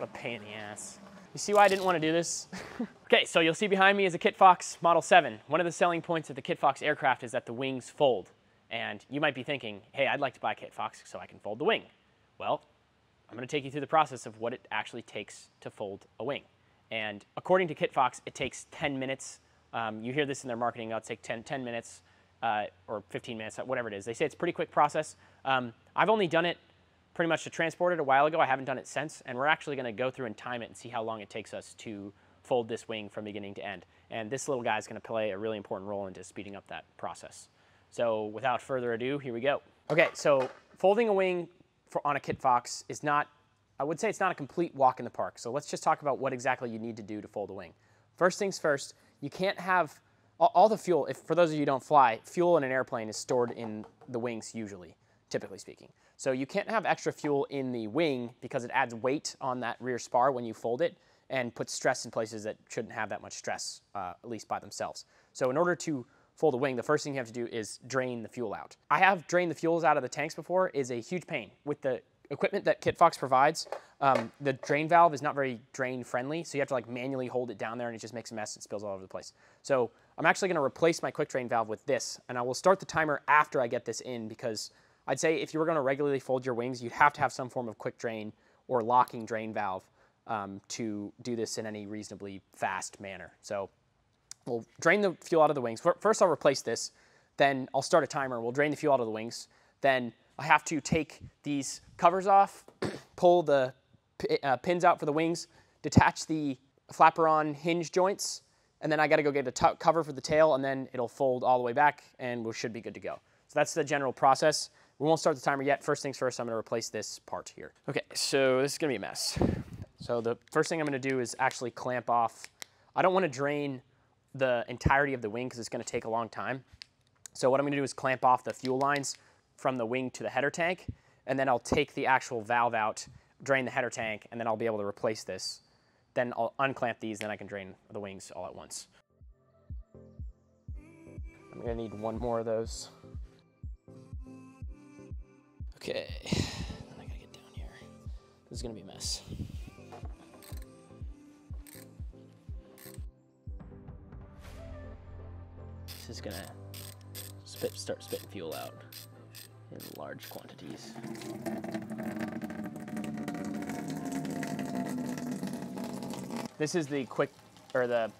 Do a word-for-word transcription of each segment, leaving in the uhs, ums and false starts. What a pain in the ass. You see why I didn't want to do this? Okay, so you'll see behind me is a Kitfox Model seven. One of the selling points of the Kitfox aircraft is that the wings fold. And you might be thinking, hey, I'd like to buy a Kitfox so I can fold the wing. Well, I'm going to take you through the process of what it actually takes to fold a wing. And according to Kitfox, it takes ten minutes. Um, you hear this in their marketing, it'll take ten minutes uh, or fifteen minutes, whatever it is. They say it's a pretty quick process. Um, I've only done it pretty much to transport it a while ago. I haven't done it since. And we're actually going to go through and time it and see how long it takes us to fold this wing from beginning to end. And this little guy is going to play a really important role into speeding up that process. So without further ado, here we go. Okay, so folding a wing for, on a Kitfox is not, I would say it's not a complete walk in the park. So let's just talk about what exactly you need to do to fold a wing. First things first, you can't have all, all the fuel, if, for those of you who don't fly, fuel in an airplane is stored in the wings usually, typically speaking. So you can't have extra fuel in the wing because it adds weight on that rear spar when you fold it and puts stress in places that shouldn't have that much stress, uh, at least by themselves. So in order to fold a wing, the first thing you have to do is drain the fuel out. I have drained the fuels out of the tanks before. Is a huge pain. With the equipment that Kitfox provides, um, the drain valve is not very drain friendly, so you have to like manually hold it down there and it just makes a mess. It spills all over the place. So I'm actually gonna replace my quick drain valve with this, and I will start the timer after I get this in, because I'd say if you were gonna regularly fold your wings, you'd have to have some form of quick drain or locking drain valve um, to do this in any reasonably fast manner. So we'll drain the fuel out of the wings. First I'll replace this, then I'll start a timer. We'll drain the fuel out of the wings. Then I have to take these covers off, pull the uh, pins out for the wings, detach the flaperon hinge joints, and then I gotta go get a cover for the tail, and then it'll fold all the way back and we should be good to go. So that's the general process. We won't start the timer yet. First things first, I'm gonna replace this part here. Okay, so this is gonna be a mess. So the first thing I'm gonna do is actually clamp off. I don't wanna drain the entirety of the wing because it's going to take a long time. So what I'm going to do is clamp off the fuel lines from the wing to the header tank, and then I'll take the actual valve out, drain the header tank, and then I'll be able to replace this. Then I'll unclamp these, then I can drain the wings all at once. I'm going to need one more of those. Okay, then I got to get down here. This is going to be a mess. Is gonna spit, start spitting fuel out in large quantities. This is the quick, or the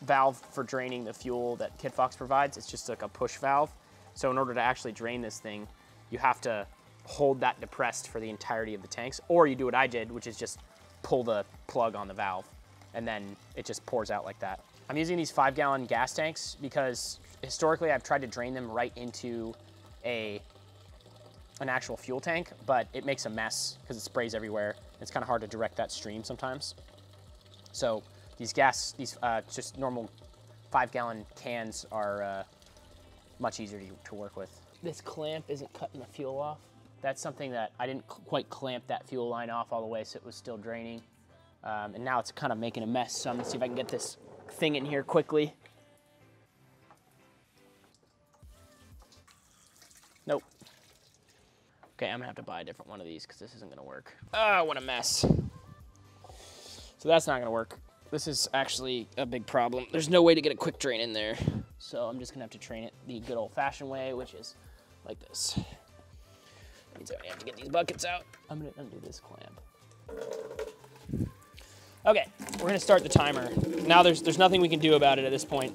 valve for draining the fuel that Kitfox provides. It's just like a push valve. So in order to actually drain this thing, you have to hold that depressed for the entirety of the tanks, or you do what I did, which is just pull the plug on the valve, and then it just pours out like that. I'm using these five gallon gas tanks because historically I've tried to drain them right into a, an actual fuel tank, but it makes a mess because it sprays everywhere. It's kind of hard to direct that stream sometimes. So these gas, these uh, just normal five gallon cans are uh, much easier to, to work with. This clamp isn't cutting the fuel off. That's something that I didn't quite clamp that fuel line off all the way, so it was still draining. Um, and now it's kind of making a mess. So I'm gonna see if I can get this thing in here quickly. Nope. Okay, I'm gonna have to buy a different one of these because this isn't gonna work. Oh, what a mess. So that's not gonna work. This is actually a big problem. There's no way to get a quick drain in there. So I'm just gonna have to drain it the good old fashioned way, which is like this. That means I'm gonna have to get these buckets out. I'm gonna undo this clamp. Okay, we're gonna start the timer. Now there's there's nothing we can do about it at this point.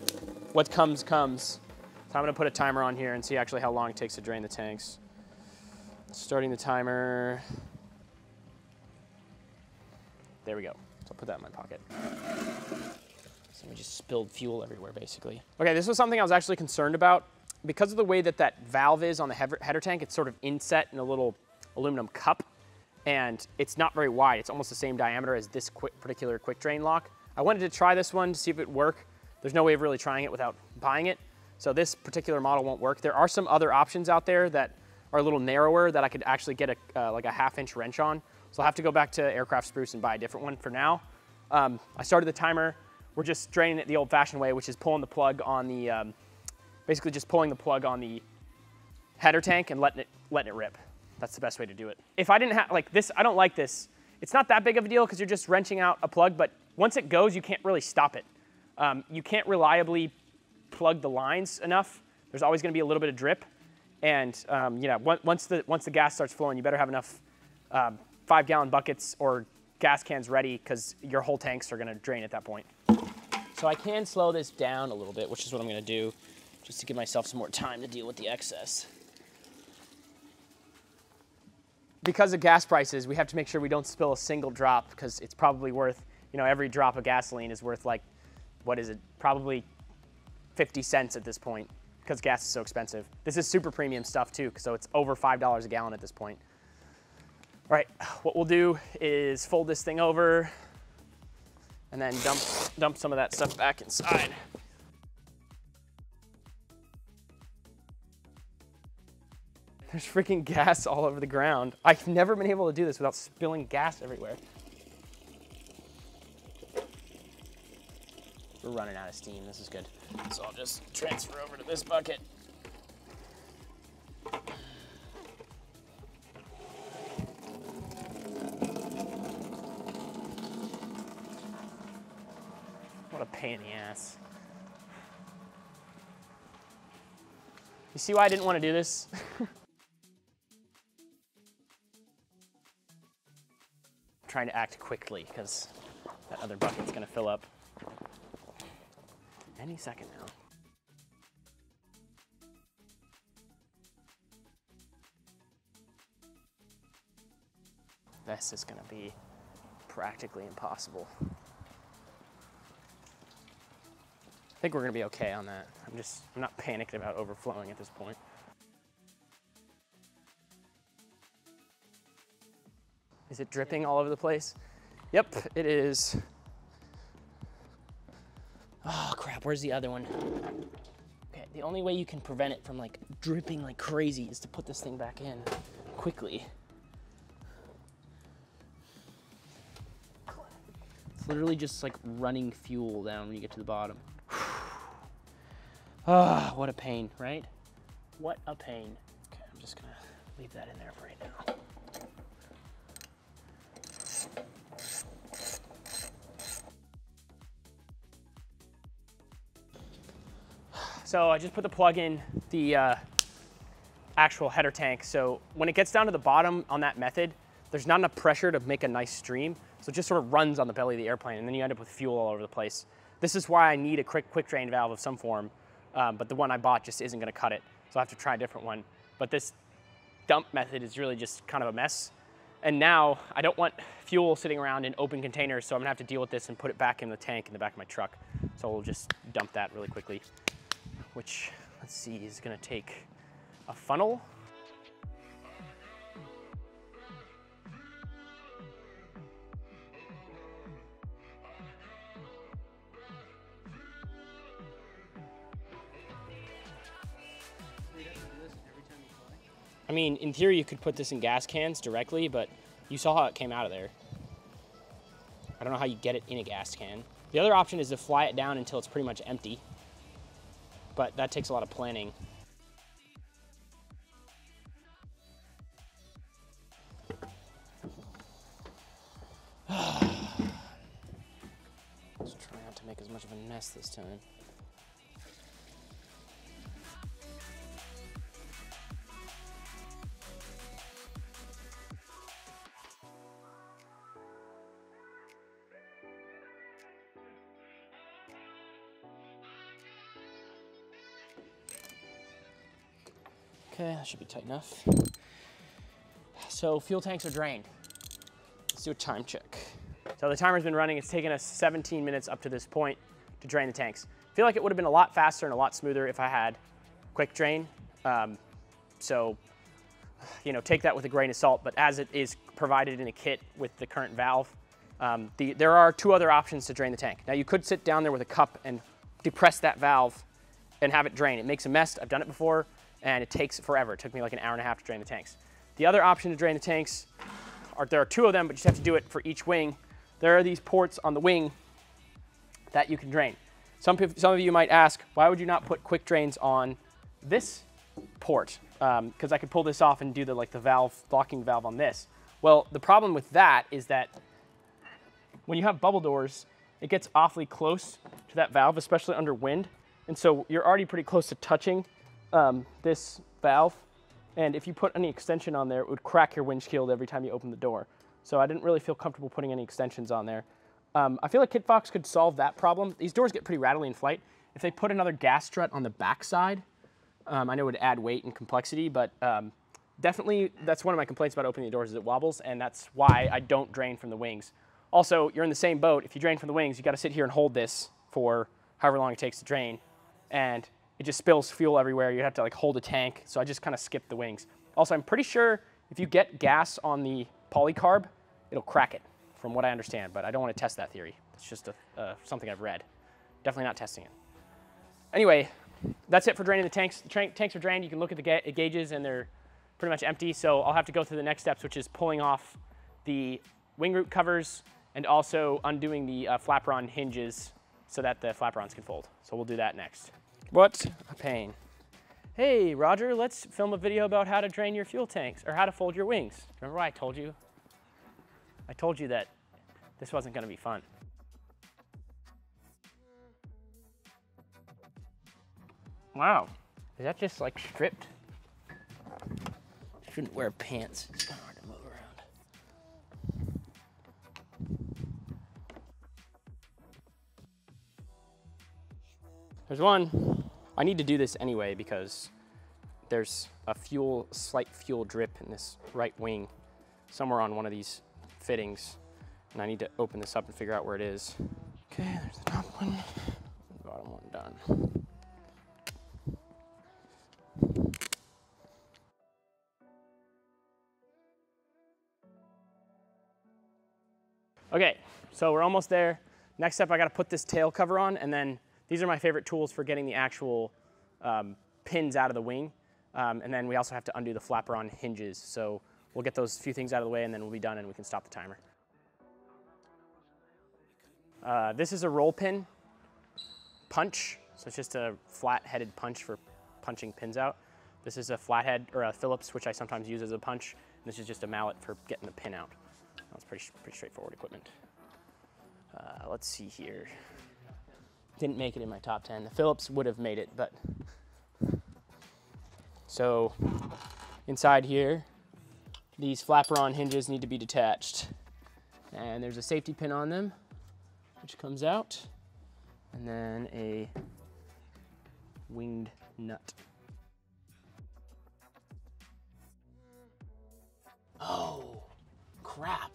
What comes, comes. So I'm gonna put a timer on here and see actually how long it takes to drain the tanks. Starting the timer. There we go. So I'll put that in my pocket. So we just spilled fuel everywhere, basically. Okay, this was something I was actually concerned about. Because of the way that that valve is on the header tank, it's sort of inset in a little aluminum cup. And it's not very wide. It's almost the same diameter as this quick, particular quick drain lock. I wanted to try this one to see if it would work. There's no way of really trying it without buying it. So this particular model won't work. There are some other options out there that are a little narrower that I could actually get a, uh, like a half inch wrench on. So I'll have to go back to Aircraft Spruce and buy a different one for now. Um, I started the timer. We're just draining it the old fashioned way, which is pulling the plug on the, um, basically just pulling the plug on the header tank and letting it, letting it rip. That's the best way to do it. If I didn't have, like this, I don't like this. It's not that big of a deal because you're just wrenching out a plug, but once it goes, you can't really stop it. Um, you can't reliably plug the lines enough. There's always going to be a little bit of drip. And um, you know, once the, once the gas starts flowing, you better have enough uh, five-gallon buckets or gas cans ready because your whole tanks are going to drain at that point. So I can slow this down a little bit, which is what I'm going to do, just to give myself some more time to deal with the excess. Because of gas prices, we have to make sure we don't spill a single drop because it's probably worth, you know, every drop of gasoline is worth like, what is it? Probably fifty cents at this point because gas is so expensive. This is super premium stuff too, so it's over five dollars a gallon at this point. All right, what we'll do is fold this thing over and then dump, dump some of that stuff back inside. There's freaking gas all over the ground. I've never been able to do this without spilling gas everywhere. We're running out of steam, this is good. So I'll just transfer over to this bucket. What a pain in the ass. You see why I didn't want to do this? Trying to act quickly because that other bucket's gonna fill up any second now. This is gonna be practically impossible. I think we're gonna be okay on that. I'm just, I'm not panicked about overflowing at this point. Is it dripping all over the place? Yep, it is. Oh crap, where's the other one? Okay, the only way you can prevent it from like dripping like crazy is to put this thing back in quickly. It's literally just like running fuel down when you get to the bottom. Ah, oh, what a pain, right? What a pain. Okay, I'm just gonna leave that in there for right now. So I just put the plug in the uh, actual header tank. So when it gets down to the bottom on that method, there's not enough pressure to make a nice stream. So it just sort of runs on the belly of the airplane and then you end up with fuel all over the place. This is why I need a quick, quick drain valve of some form, um, but the one I bought just isn't gonna cut it. So I have to try a different one. But this dump method is really just kind of a mess. And now I don't want fuel sitting around in open containers. So I'm gonna have to deal with this and put it back in the tank in the back of my truck. So we'll just dump that really quickly, which, let's see, is gonna take a funnel. I mean, in theory, you could put this in gas cans directly, but you saw how it came out of there. I don't know how you get it in a gas can. The other option is to fly it down until it's pretty much empty, but that takes a lot of planning. Let's try not to make as much of a mess this time. Okay, that should be tight enough. So fuel tanks are drained. Let's do a time check. So the timer's been running. It's taken us seventeen minutes up to this point to drain the tanks. I feel like it would have been a lot faster and a lot smoother if I had quick drain. Um, so, you know, take that with a grain of salt, but as it is provided in a kit with the current valve, um, the, there are two other options to drain the tank. Now you could sit down there with a cup and depress that valve and have it drain. It makes a mess. I've done it before, and it takes forever. It took me like an hour and a half to drain the tanks. The other option to drain the tanks, are, there are two of them, but you just have to do it for each wing. There are these ports on the wing that you can drain. Some, some of you might ask, why would you not put quick drains on this port? Because um, I could pull this off and do the, like, the valve, locking valve on this. Well, the problem with that is that when you have bubble doors, it gets awfully close to that valve, especially under wind. And so you're already pretty close to touching um, this valve. And if you put any extension on there, it would crack your windshield every time you open the door. So I didn't really feel comfortable putting any extensions on there. Um, I feel like Kitfox could solve that problem. These doors get pretty rattly in flight. If they put another gas strut on the backside, um, I know it would add weight and complexity, but um, definitely that's one of my complaints about opening the doors is it wobbles, and that's why I don't drain from the wings. Also, you're in the same boat. If you drain from the wings, you got to sit here and hold this for however long it takes to drain, and it just spills fuel everywhere. You have to like hold a tank, so I just kind of skipped the wings. Also, I'm pretty sure if you get gas on the polycarb, it'll crack it, from what I understand, but I don't want to test that theory. It's just a, uh, something I've read. Definitely not testing it. Anyway, that's it for draining the tanks. The tank, tanks are drained. You can look at the ga gauges, and they're pretty much empty, so I'll have to go through the next steps, which is pulling off the wing root covers and also undoing the uh, flapperon hinges so that the flapperons can fold. So we'll do that next. What a pain. Hey, Roger, let's film a video about how to drain your fuel tanks or how to fold your wings. Remember why I told you? I told you that this wasn't going to be fun. Wow, is that just like stripped? Shouldn't wear pants, it's kind of hard to move around. There's one. I need to do this anyway because there's a fuel, slight fuel drip in this right wing somewhere on one of these fittings, and I need to open this up and figure out where it is. Okay, there's the top one, the bottom one done. Okay, so we're almost there. Next step, I gotta put this tail cover on, and then these are my favorite tools for getting the actual um, pins out of the wing. Um, and then we also have to undo the flapperon hinges. So we'll get those few things out of the way, and then we'll be done and we can stop the timer. Uh, this is a roll pin punch. So it's just a flat headed punch for punching pins out. This is a flathead or a Phillips, which I sometimes use as a punch. And this is just a mallet for getting the pin out. That's pretty, pretty straightforward equipment. Uh, let's see here. Didn't make it in my top ten. The Phillips would have made it, but. So inside here, these flapperon hinges need to be detached. And there's a safety pin on them, which comes out. And then a winged nut. Oh, crap.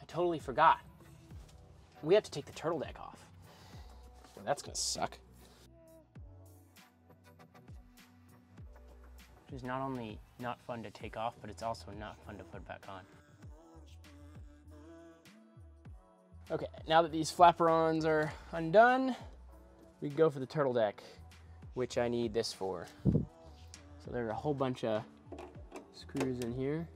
I totally forgot. We have to take the turtle deck off. Well, that's gonna suck. Which is not only not fun to take off, but it's also not fun to put back on. Okay, now that these flapperons are undone, we can go for the turtle deck, which I need this for. So there's a whole bunch of screws in here.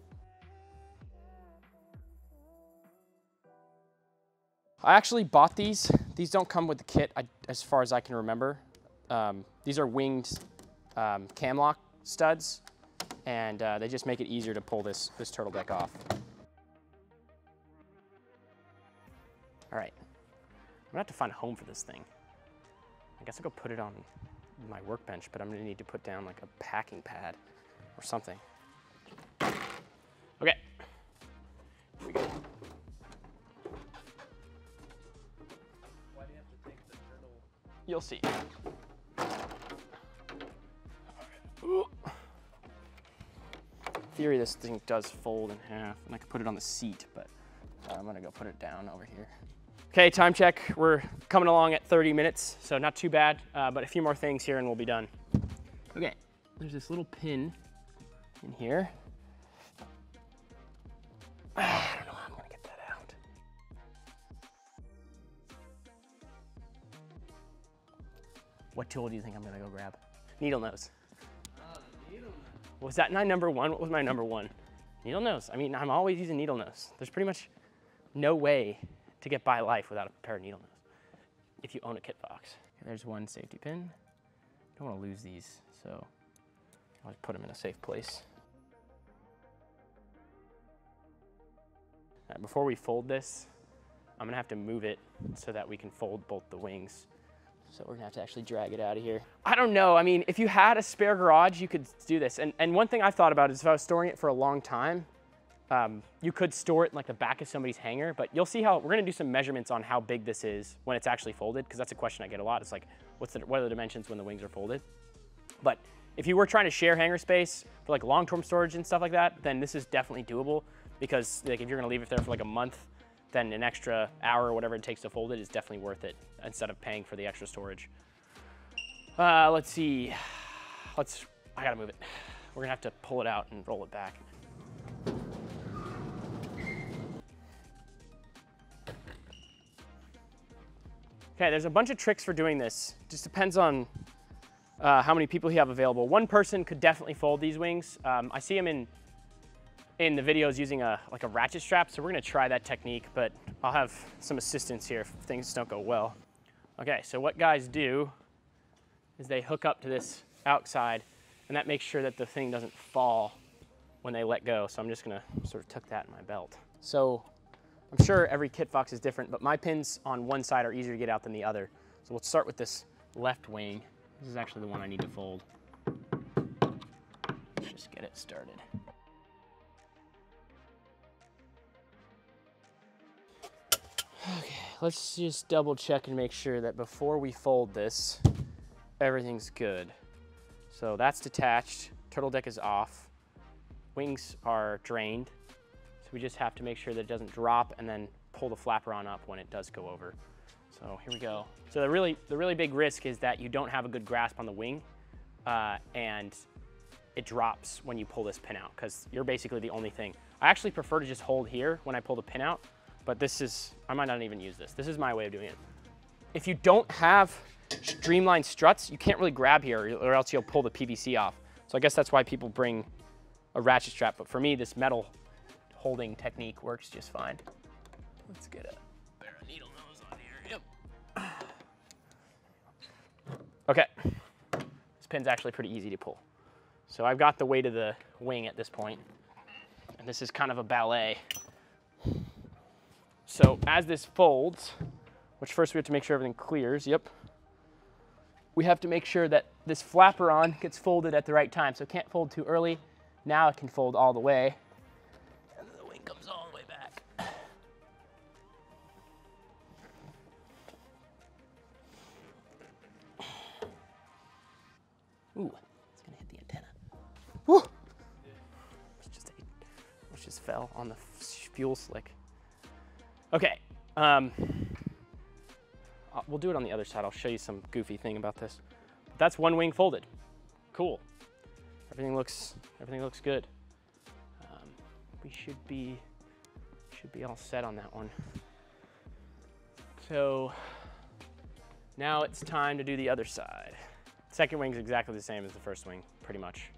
I actually bought these. These don't come with the kit, I, as far as I can remember. Um, these are winged um, cam lock studs, and uh, they just make it easier to pull this, this turtle deck off. All right, I'm gonna have to find a home for this thing. I guess I'll go put it on my workbench, but I'm gonna need to put down like a packing pad or something. Okay, here we go. You'll see. Ooh. In theory, this thing does fold in half, and I could put it on the seat, but I'm gonna go put it down over here. Okay, time check. We're coming along at thirty minutes, so not too bad, uh, but a few more things here and we'll be done. Okay, there's this little pin in here. What tool do you think I'm gonna go grab? Needle nose. Oh, needle nose. Was that my number one? What was my number one? Needle nose. I mean, I'm always using needle nose. There's pretty much no way to get by life without a pair of needle nose if you own a Kitfox. There's one safety pin. Don't wanna lose these, so I'll put them in a safe place. Right, before we fold this, I'm gonna have to move it so that we can fold both the wings. So we're gonna have to actually drag it out of here. I don't know, I mean, if you had a spare garage, you could do this. And, and one thing I've thought about is if I was storing it for a long time, um, you could store it in like the back of somebody's hangar, but you'll see how, we're gonna do some measurements on how big this is when it's actually folded, because that's a question I get a lot. It's like, what's the, what are the dimensions when the wings are folded? But if you were trying to share hangar space for like long-term storage and stuff like that, then this is definitely doable, because like if you're gonna leave it there for like a month, then an extra hour or whatever it takes to fold it is definitely worth it instead of paying for the extra storage. Uh, let's see, let's, I gotta move it. We're gonna have to pull it out and roll it back. Okay, there's a bunch of tricks for doing this. Just depends on uh, how many people you have available. One person could definitely fold these wings. Um, I see them in in the videos using a like a ratchet strap, so we're gonna try that technique, but I'll have some assistance here if things don't go well. Okay, so what guys do is they hook up to this outside, and that makes sure that the thing doesn't fall when they let go. So I'm just gonna sort of tuck that in my belt. So I'm sure every Kitfox is different, but my pins on one side are easier to get out than the other. So we'll start with this left wing. This is actually the one I need to fold. Let's just get it started. Okay, let's just double check and make sure that before we fold this, everything's good. So that's detached, turtle deck is off, wings are drained. So we just have to make sure that it doesn't drop and then pull the flapper on up when it does go over. So here we go. So the really, the really big risk is that you don't have a good grasp on the wing uh, and it drops when you pull this pin out, because you're basically the only thing. I actually prefer to just hold here when I pull the pin out, but this is, I might not even use this. This is my way of doing it. If you don't have streamlined struts, you can't really grab here or else you'll pull the P V C off. So I guess that's why people bring a ratchet strap, but for me, this metal holding technique works just fine. Let's get a pair of needle nose on here, yep. Okay, this pin's actually pretty easy to pull. So I've got the weight of the wing at this point, and this is kind of a ballet. So as this folds, which first we have to make sure everything clears, yep. We have to make sure that this flapper on gets folded at the right time. So it can't fold too early. Now it can fold all the way. And the wing comes all the way back. Ooh, it's gonna hit the antenna. Woo! It just, it just fell on the fuel slick. Okay, um, we'll do it on the other side. I'll show you some goofy thing about this. That's one wing folded. Cool. Everything looks, everything looks good. Um, we should be, should be all set on that one. So now it's time to do the other side. Second wing's exactly the same as the first wing, pretty much.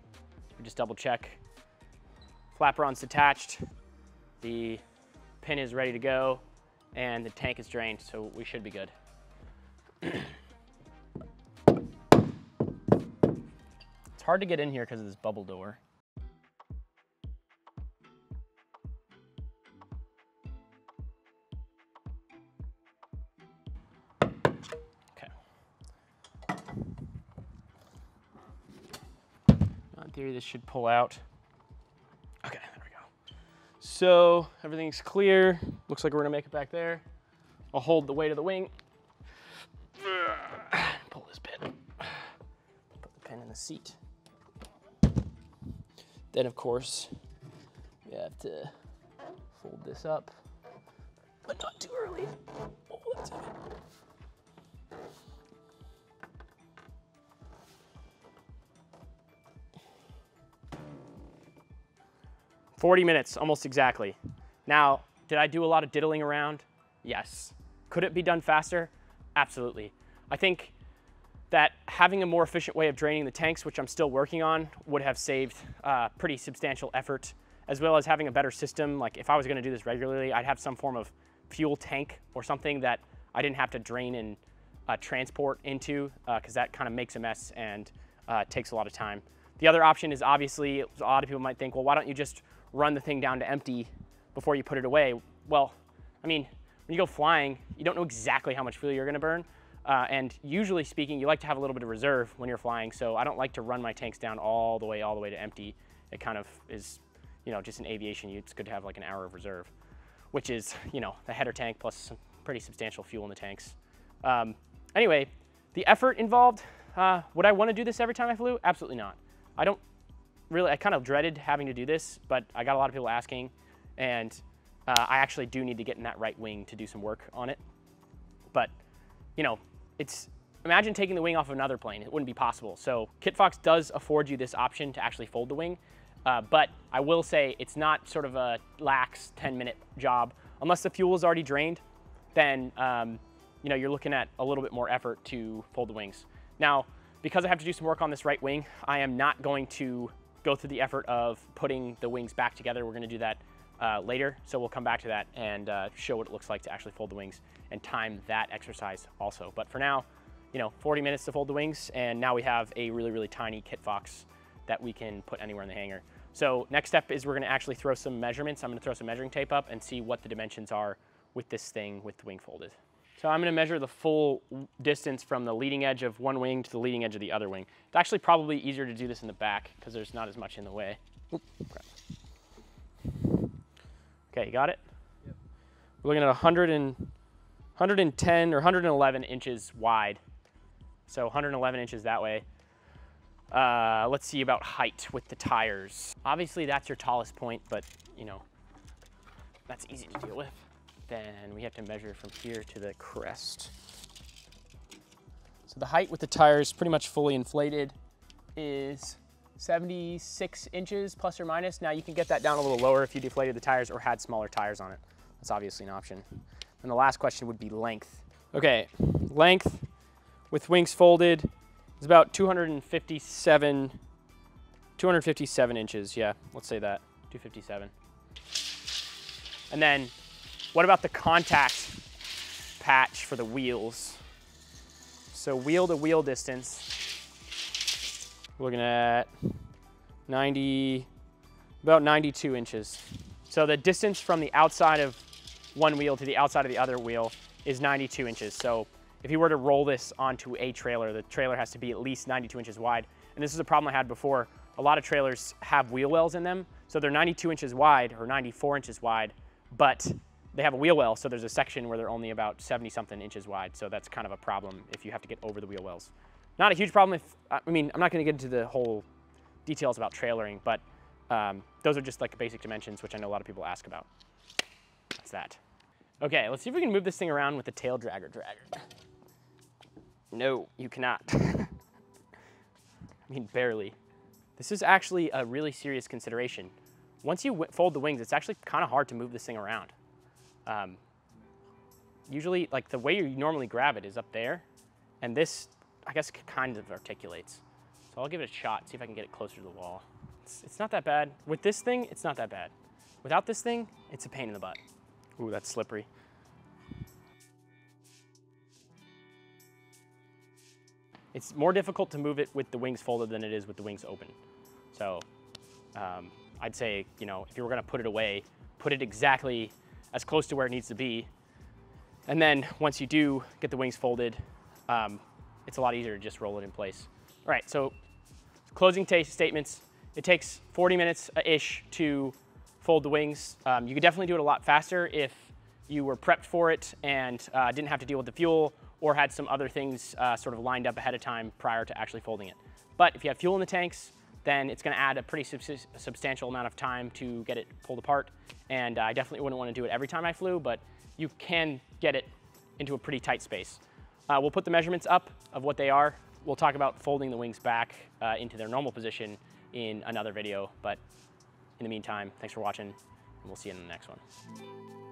We just double check. Flapper on's detached. The pin is ready to go, and the tank is drained, so we should be good. It's hard to get in here because of this bubble door. Okay. In theory, this should pull out. So everything's clear. Looks like we're gonna make it back there. I'll hold the weight of the wing. Pull this pin. Put the pin in the seat. Then of course, we have to fold this up, but not too early. Oh, that's heavy. forty minutes, almost exactly. Now, did I do a lot of diddling around? Yes. Could it be done faster? Absolutely. I think that having a more efficient way of draining the tanks, which I'm still working on, would have saved uh, pretty substantial effort, as well as having a better system. Like if I was gonna do this regularly, I'd have some form of fuel tank or something that I didn't have to drain and uh, transport into, because uh, that kind of makes a mess and uh, takes a lot of time. The other option is obviously, a lot of people might think, well, why don't you just run the thing down to empty before you put it away? well, I mean, when you go flying, you don't know exactly how much fuel you're gonna burn. Uh, and usually speaking, you like to have a little bit of reserve when you're flying. So I don't like to run my tanks down all the way, all the way to empty. It kind of is, you know, just in aviation, it's good to have like an hour of reserve, which is, you know, the header tank plus some pretty substantial fuel in the tanks. Um, anyway, the effort involved, uh, would I want to do this every time I flew? Absolutely not. I don't really, I kind of dreaded having to do this, but I got a lot of people asking, and uh, I actually do need to get in that right wing to do some work on it. But, you know, it's, imagine taking the wing off of another plane. It wouldn't be possible. So Kitfox does afford you this option to actually fold the wing. Uh, but I will say it's not sort of a lax ten minute job. Unless the fuel is already drained, then um, you know, you're looking at a little bit more effort to fold the wings. Now, because I have to do some work on this right wing, I am not going to go through the effort of putting the wings back together. We're gonna do that uh, later. So we'll come back to that and uh, show what it looks like to actually fold the wings and time that exercise also. But for now, you know, forty minutes to fold the wings, and now we have a really, really tiny Kitfox that we can put anywhere in the hangar. So next step is we're gonna actually throw some measurements. I'm gonna throw some measuring tape up and see what the dimensions are with this thing with the wing folded. So I'm gonna measure the full distance from the leading edge of one wing to the leading edge of the other wing. It's actually probably easier to do this in the back because there's not as much in the way. Oop, crap. Okay, you got it? Yep. We're looking at one hundred and, one hundred ten or one hundred eleven inches wide. So one hundred eleven inches that way. Uh, let's see about height with the tires. Obviously that's your tallest point, but you know, that's easy to deal with. Then we have to measure from here to the crest. So the height with the tires pretty much fully inflated is seventy-six inches plus or minus. Now you can get that down a little lower if you deflated the tires or had smaller tires on it. That's obviously an option. And the last question would be length. Okay, length with wings folded, it's about two hundred fifty-seven, two hundred fifty-seven inches. Yeah, let's say that, two hundred fifty-seven. And then what about the contact patch for the wheels? So wheel to wheel distance, we're looking at ninety, about ninety-two inches. So the distance from the outside of one wheel to the outside of the other wheel is ninety-two inches. So if you were to roll this onto a trailer, the trailer has to be at least ninety-two inches wide. And this is a problem I had before. A lot of trailers have wheel wells in them. So they're ninety-two inches wide or ninety-four inches wide, but they have a wheel well. So there's a section where they're only about seventy something inches wide. So that's kind of a problem if you have to get over the wheel wells. Not a huge problem if, I mean, I'm not gonna get into the whole details about trailering, but um, those are just like basic dimensions, which I know a lot of people ask about. That's that. Okay, let's see if we can move this thing around with the tail dragger dragger. No, you cannot. I mean, barely. This is actually a really serious consideration. Once you fold the wings, it's actually kind of hard to move this thing around. Um, usually, like the way you normally grab it is up there, and this, I guess, kind of articulates. So I'll give it a shot, see if I can get it closer to the wall. It's, it's not that bad. With this thing, it's not that bad. Without this thing, it's a pain in the butt. Ooh, that's slippery. It's more difficult to move it with the wings folded than it is with the wings open. So um, I'd say, you know, if you were gonna put it away, put it exactly as close to where it needs to be. And then once you do get the wings folded, um, it's a lot easier to just roll it in place. All right, so closing statements. It takes forty minutes-ish to fold the wings. Um, you could definitely do it a lot faster if you were prepped for it and uh, didn't have to deal with the fuel or had some other things uh, sort of lined up ahead of time prior to actually folding it. But if you have fuel in the tanks, then it's gonna add a pretty subs substantial amount of time to get it pulled apart. And uh, I definitely wouldn't wanna do it every time I flew, but you can get it into a pretty tight space. Uh, we'll put the measurements up of what they are. We'll talk about folding the wings back uh, into their normal position in another video. But in the meantime, thanks for watching, and we'll see you in the next one.